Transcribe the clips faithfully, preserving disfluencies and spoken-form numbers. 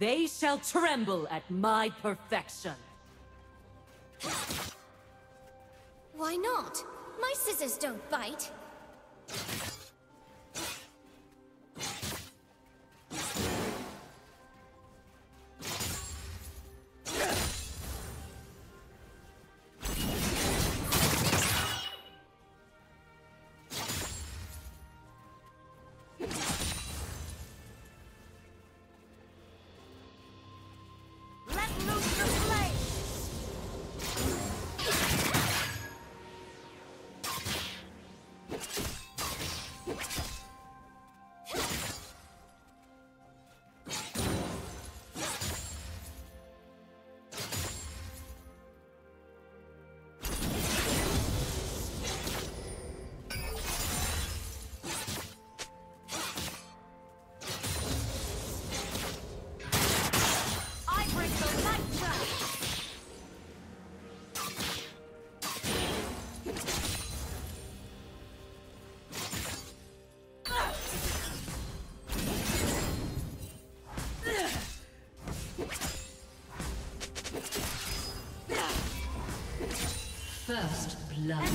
They shall tremble at my perfection. Why not? My scissors don't bite. First blood.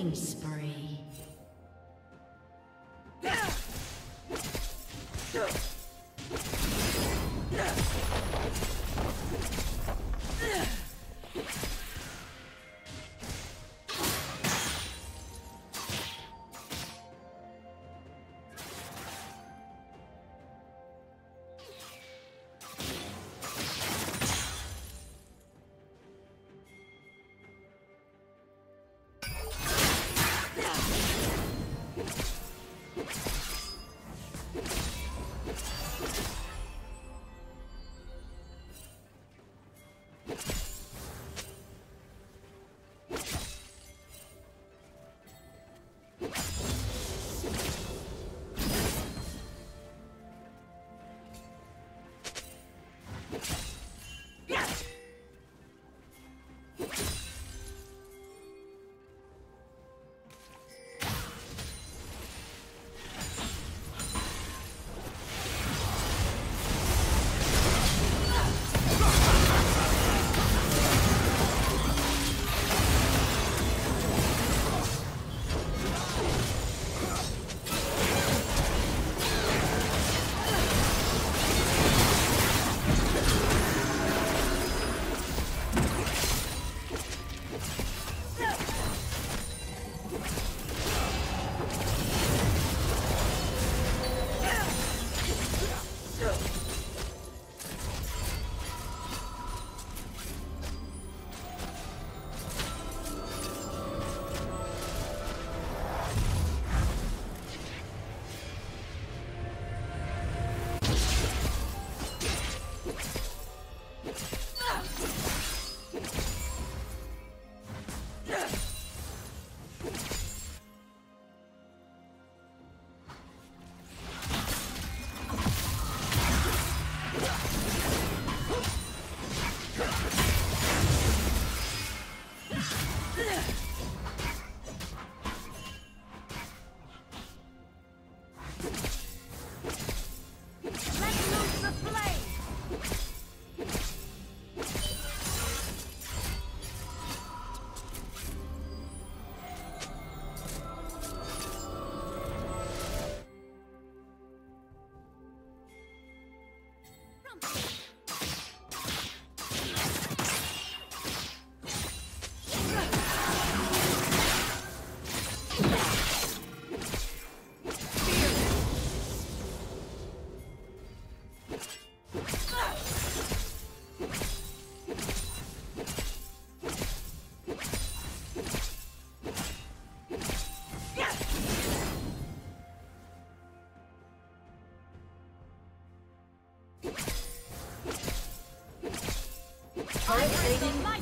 Killing spree.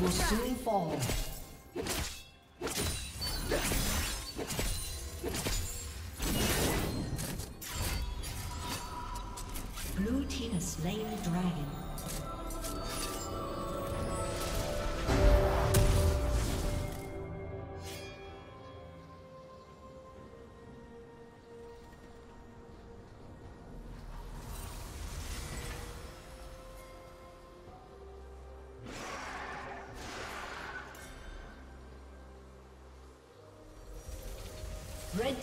Will soon fall. Blue team has slain the dragon. Red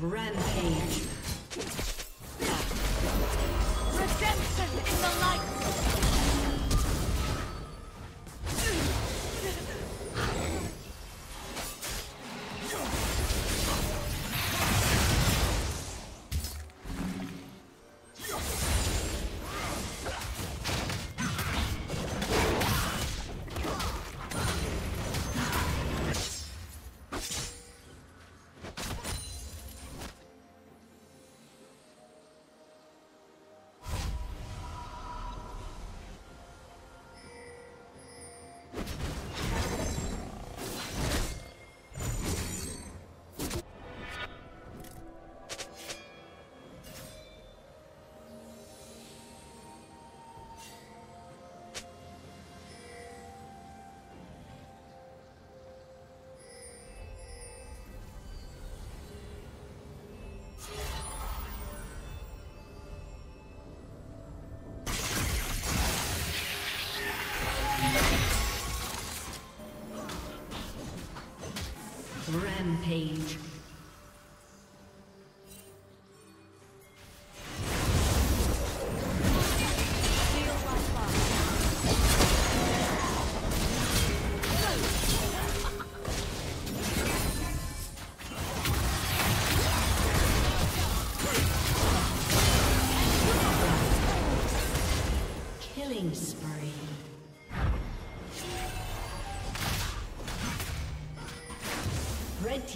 Rampage. Redemption in the light. Rampage.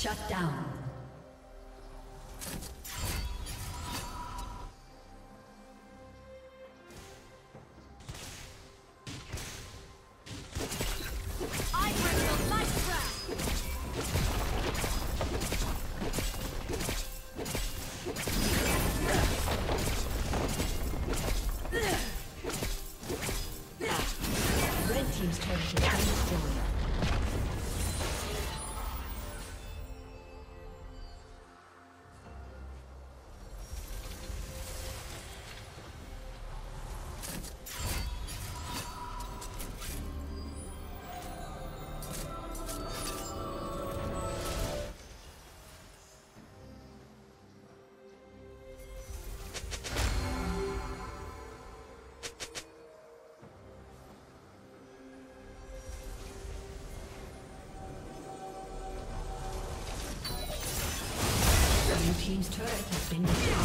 Shut down.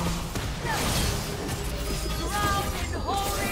Team's turret has been destroyed. Drowned in holy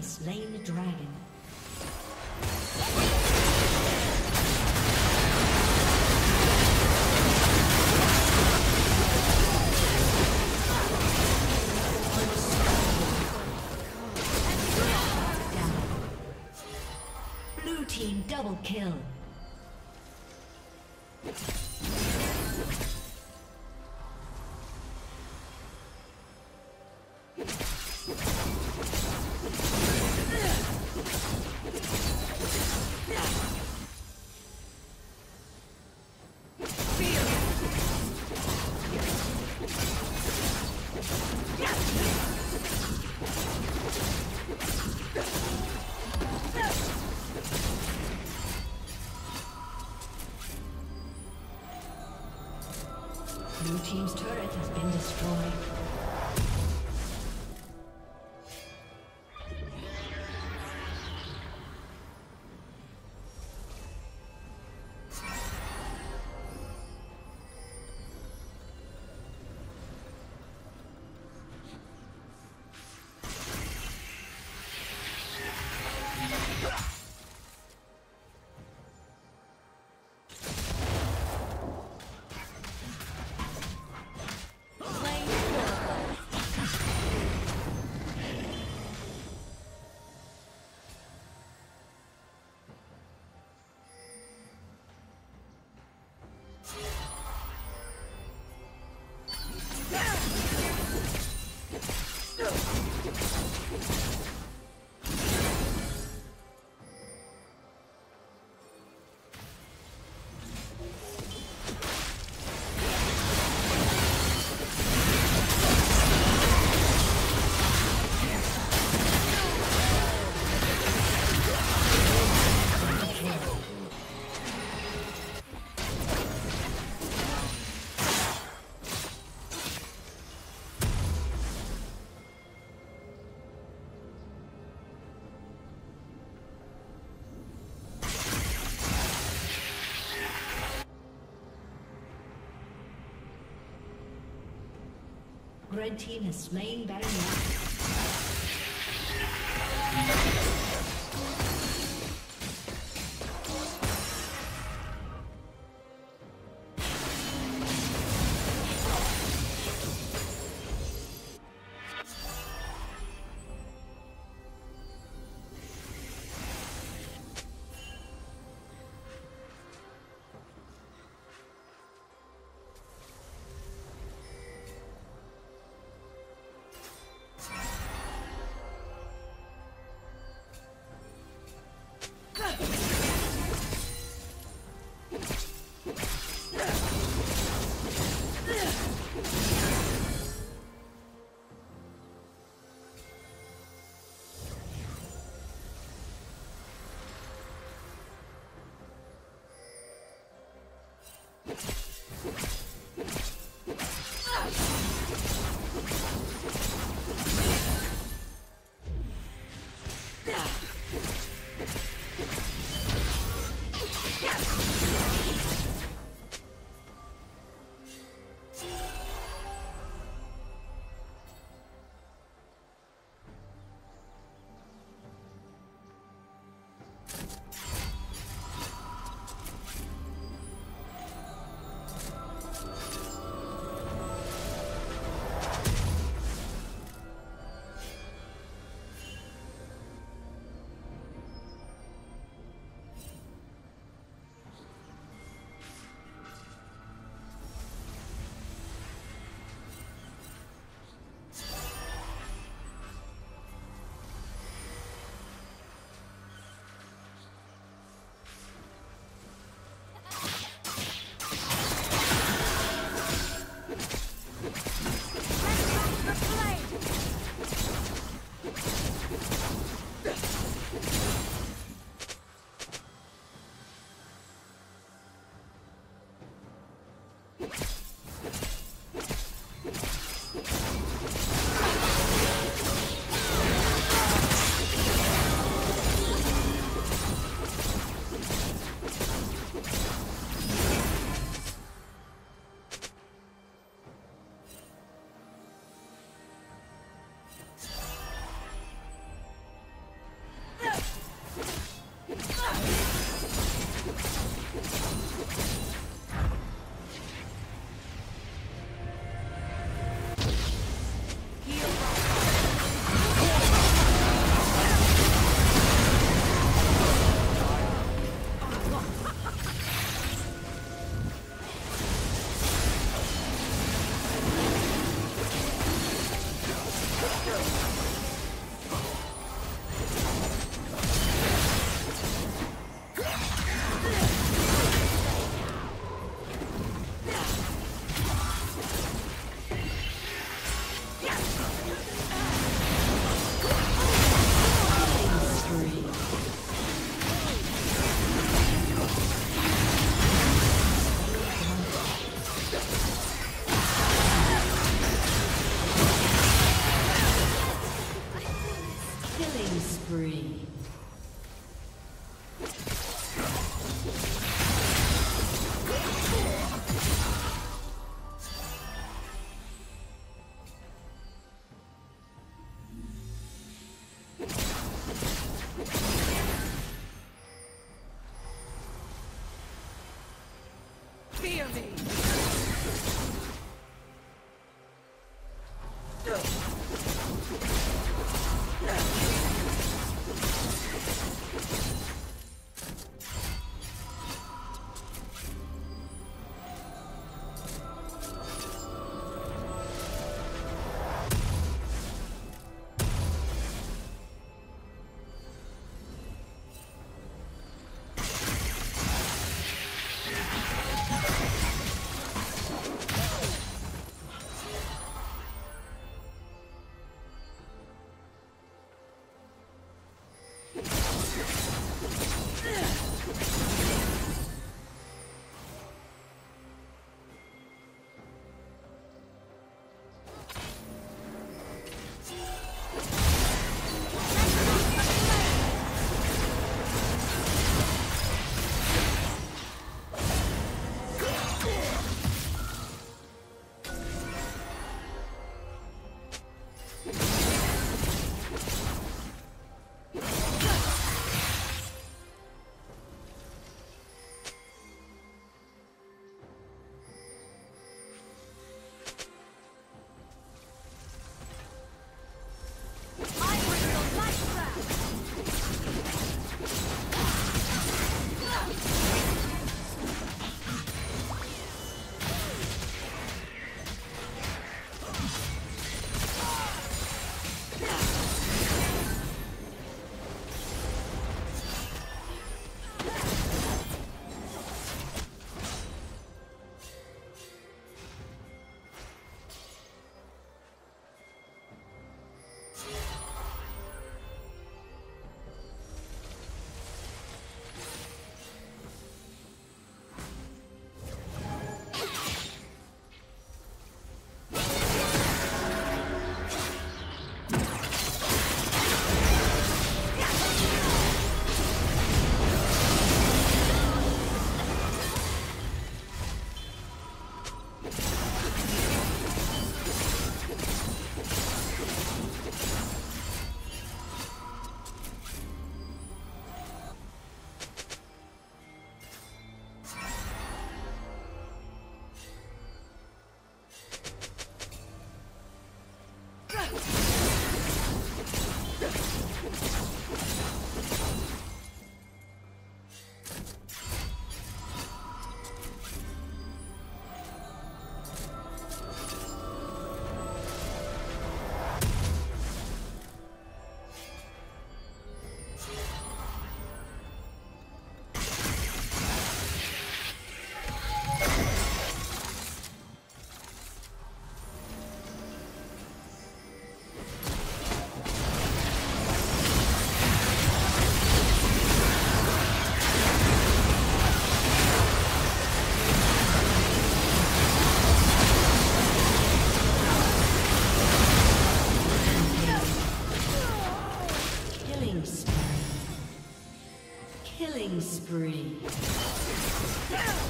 Slain the dragon. Blue team double kill. Blue team's turret has been destroyed. Play Red team has slain Baron Nashor.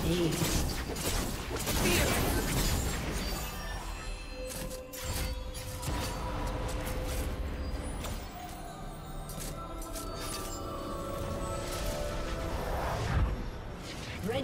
Red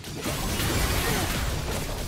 been destroyed.